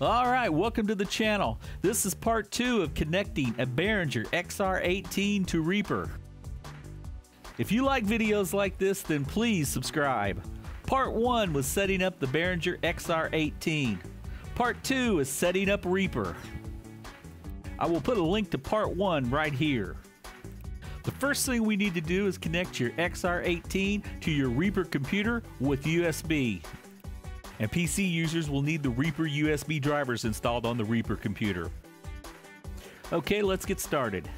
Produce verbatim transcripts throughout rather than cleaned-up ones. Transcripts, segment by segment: All right, welcome to the channel. This is part two of connecting a Behringer X R eighteen to Reaper. If you like videos like this, then please subscribe. Part one was setting up the Behringer X R eighteen. Part two is setting up Reaper. I will put a link to part one right here. The first thing we need to do is connect your X R eighteen to your Reaper computer with U S B. And P C users will need the Reaper U S B drivers installed on the Reaper computer. Okay, let's get started.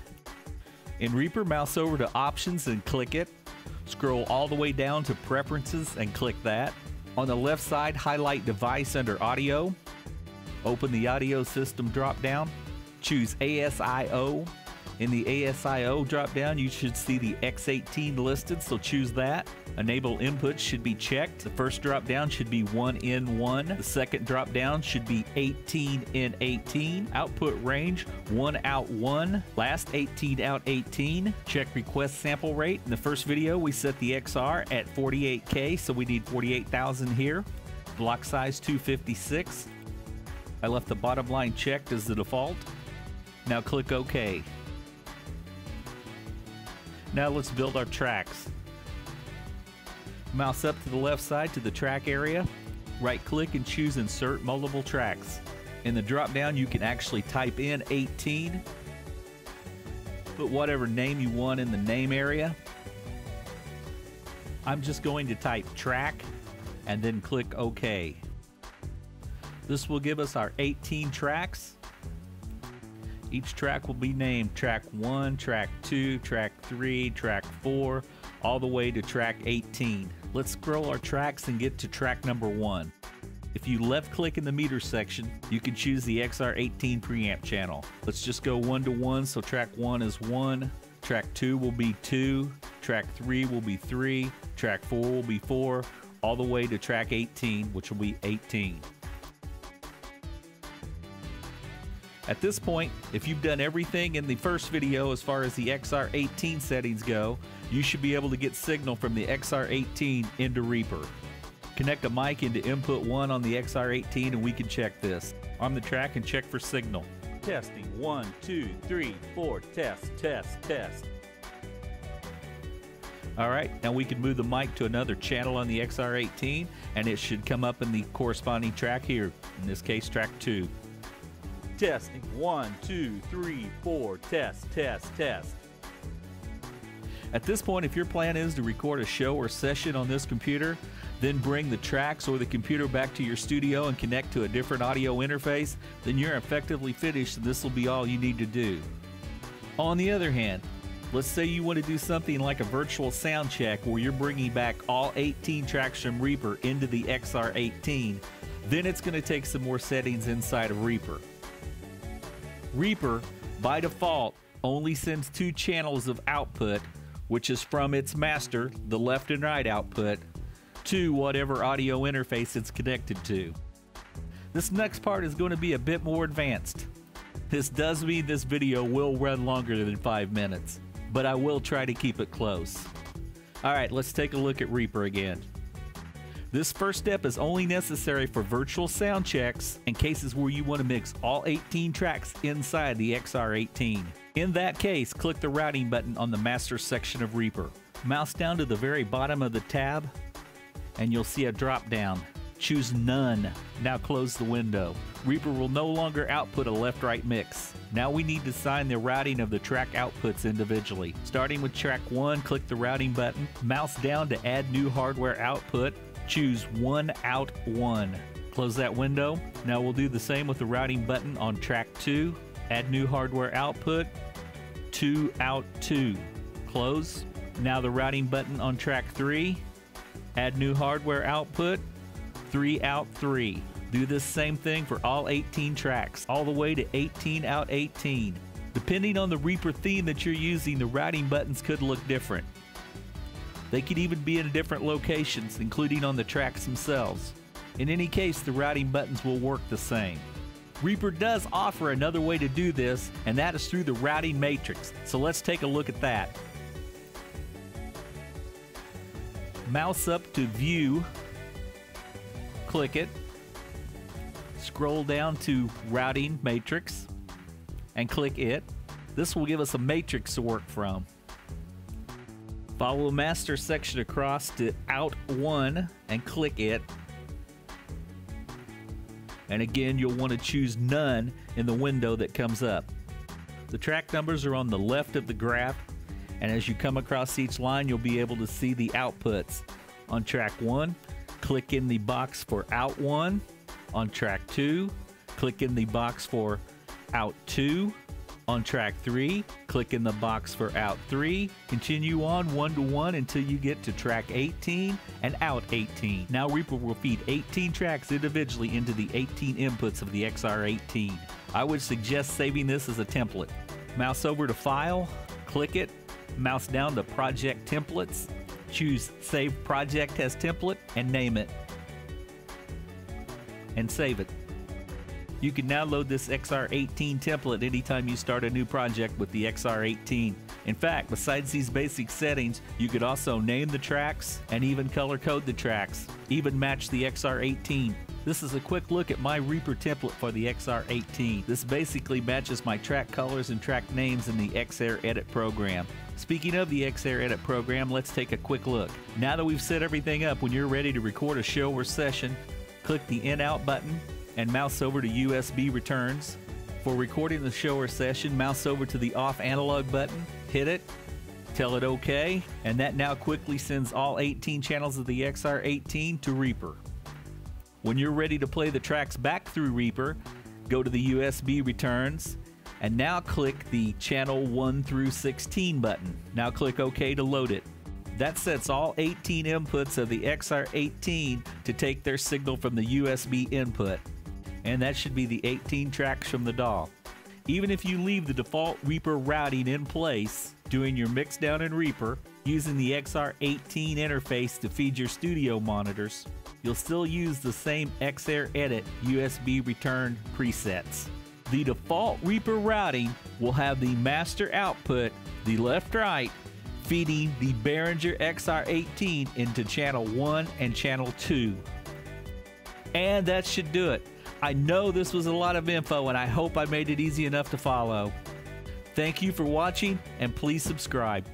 In Reaper, mouse over to Options and click it. Scroll all the way down to Preferences and click that. On the left side, highlight Device under Audio. Open the Audio System drop-down. Choose A S I O. In the A S I O drop-down, you should see the X eighteen listed, so choose that. Enable inputs should be checked. The first drop-down should be one N one. The second drop-down should be eighteen N eighteen. Output range, one out one. Last, eighteen out eighteen. Check request sample rate. In the first video, we set the X R at forty-eight K, so we need forty-eight thousand here. Block size, two fifty-six. I left the bottom line checked as the default. Now click OK. Now let's build our tracks. Mouse up to the left side to the track area. Right click and choose Insert Multiple Tracks. In the drop down you can actually type in eighteen. Put whatever name you want in the name area. I'm just going to type track and then click OK. This will give us our eighteen tracks. Each track will be named track one, track two, track three, track four, all the way to track eighteen. Let's scroll our tracks and get to track number one. If you left click in the meter section, you can choose the X R eighteen preamp channel. Let's just go one to one, so track one is one, track two will be two, track three will be three, track four will be four, all the way to track eighteen, which will be eighteen. At this point, if you've done everything in the first video as far as the X R eighteen settings go, you should be able to get signal from the X R eighteen into Reaper. Connect a mic into input one on the X R eighteen and we can check this. On the track and check for signal. Testing, one, two, three, four, test, test, test. All right, now we can move the mic to another channel on the X R eighteen and it should come up in the corresponding track here, in this case track two. Testing, one, two, three, four, test, test, test. At this point, if your plan is to record a show or session on this computer, then bring the tracks or the computer back to your studio and connect to a different audio interface, then you're effectively finished and this will be all you need to do. On the other hand, let's say you want to do something like a virtual sound check where you're bringing back all eighteen tracks from Reaper into the X R eighteen, then it's going to take some more settings inside of Reaper. Reaper, by default, only sends two channels of output, which is from its master, the left and right output, to whatever audio interface it's connected to. This next part is going to be a bit more advanced. This does mean this video will run longer than five minutes, but I will try to keep it close. All right, let's take a look at Reaper again. This first step is only necessary for virtual sound checks and cases where you want to mix all eighteen tracks inside the X R eighteen. In that case, click the routing button on the master section of Reaper. Mouse down to the very bottom of the tab and you'll see a drop down. Choose None. Now close the window. Reaper will no longer output a left-right mix. Now we need to assign the routing of the track outputs individually. Starting with track one, click the routing button. Mouse down to Add New Hardware Output. Choose one out one. Close that window. Now we'll do the same with the routing button on track two. Add New Hardware Output. two out two. Close. Now the routing button on track three. Add New Hardware Output. three out three. Do this same thing for all eighteen tracks, all the way to eighteen out eighteen. Depending on the Reaper theme that you're using, the routing buttons could look different. They could even be in different locations, including on the tracks themselves. In any case, the routing buttons will work the same. Reaper does offer another way to do this, and that is through the routing matrix. So let's take a look at that. Mouse up to View, click it, scroll down to Routing Matrix and click it. This will give us a matrix to work from. Follow the master section across to out one and click it. And again, you'll want to choose none in the window that comes up. The track numbers are on the left of the graph, and as you come across each line, you'll be able to see the outputs. On track one, click in the box for out one. On track two, click in the box for out two. On track three, click in the box for out three. Continue on one to one until you get to track eighteen and out eighteen. Now Reaper will feed eighteen tracks individually into the eighteen inputs of the X R eighteen. I would suggest saving this as a template. Mouse over to File, click it, mouse down to Project Templates, choose Save Project as Template and name it, and save it. You can now load this X R eighteen template anytime you start a new project with the X R eighteen. In fact, besides these basic settings, you could also name the tracks and even color code the tracks, even match the X R eighteen. This is a quick look at my Reaper template for the X R eighteen. This basically matches my track colors and track names in the X-Air Edit program. Speaking of the X-Air Edit program, let's take a quick look. Now that we've set everything up, when you're ready to record a show or session, click the In/Out button and mouse over to U S B returns. For recording the show or session, mouse over to the off analog button, hit it, tell it OK, and that now quickly sends all eighteen channels of the X R eighteen to Reaper. When you're ready to play the tracks back through Reaper, go to the U S B returns, and now click the channel one through sixteen button. Now click OK to load it. That sets all eighteen inputs of the X R eighteen to take their signal from the U S B input. And that should be the eighteen tracks from the D A W. Even if you leave the default Reaper routing in place, doing your mixdown in Reaper, using the X R eighteen interface to feed your studio monitors, you'll still use the same X-Air Edit U S B return presets. The default Reaper routing will have the master output, the left-right, feeding the Behringer X R eighteen into channel one and channel two. And that should do it. I know this was a lot of info, and I hope I made it easy enough to follow. Thank you for watching, and please subscribe.